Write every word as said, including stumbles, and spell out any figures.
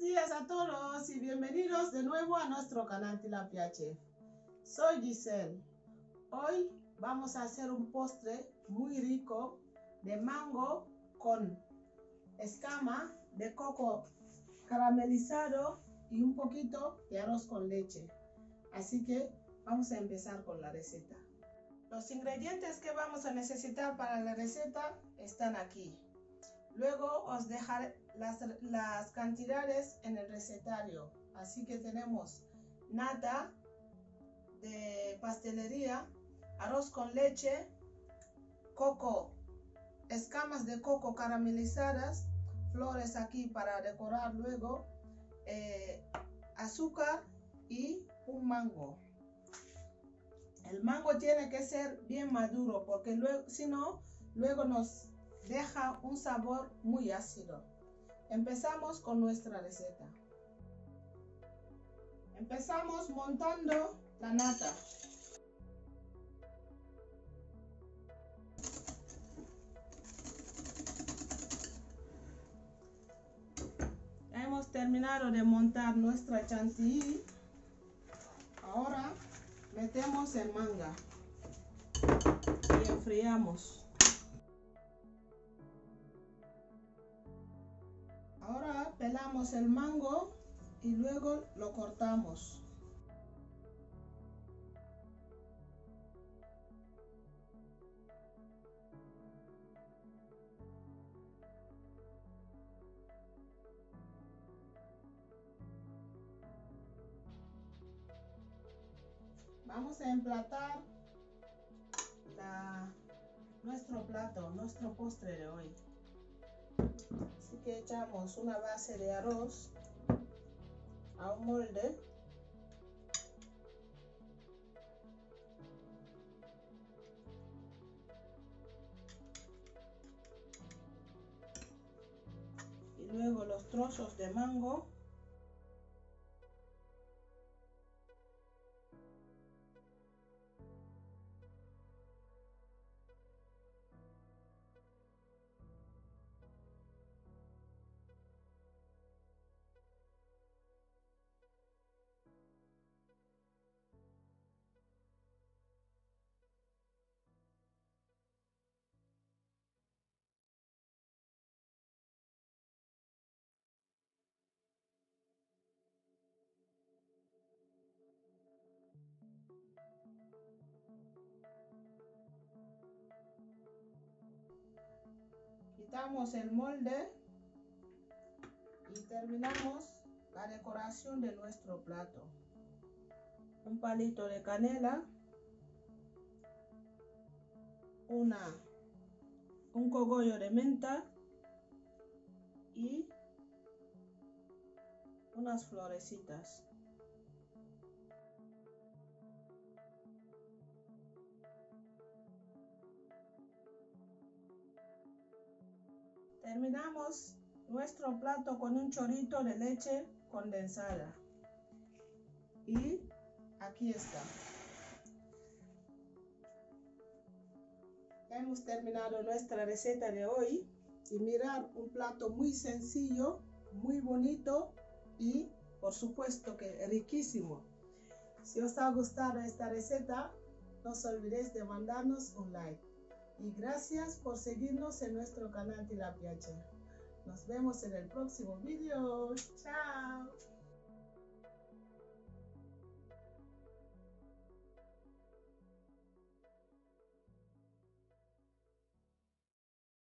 Buenos días a todos y bienvenidos de nuevo a nuestro canal Tilapia Chef. Soy Giselle. Hoy vamos a hacer un postre muy rico de mango con escama de coco caramelizado y un poquito de arroz con leche. Así que vamos a empezar con la receta. Los ingredientes que vamos a necesitar para la receta están aquí. Luego os dejaré las, las cantidades en el recetario. Así que tenemos nata de pastelería, arroz con leche, coco, escamas de coco caramelizadas, flores aquí para decorar luego, eh, azúcar y un mango. El mango tiene que ser bien maduro porque luego, si no, luego nos deja un sabor muy ácido. Empezamos con nuestra receta. Empezamos montando la nata. Hemos terminado de montar nuestra chantilly. Ahora metemos el mango y enfriamos. Ahora pelamos el mango y luego lo cortamos. Vamos a emplatar la, nuestro plato, nuestro postre de hoy. Así que echamos una base de arroz a un molde. Y luego los trozos de mango. Quitamos el molde y terminamos la decoración de nuestro plato. Un palito de canela, una, un cogollo de menta y unas florecitas. Terminamos nuestro plato con un chorrito de leche condensada. Y aquí está. Hemos terminado nuestra receta de hoy. Y mirad, un plato muy sencillo, muy bonito y por supuesto que riquísimo. Si os ha gustado esta receta, no os olvidéis de mandarnos un like. Y gracias por seguirnos en nuestro canal Tilapia Chef. Nos vemos en el próximo video. ¡Chao!